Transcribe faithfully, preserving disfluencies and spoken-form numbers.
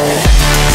Bye.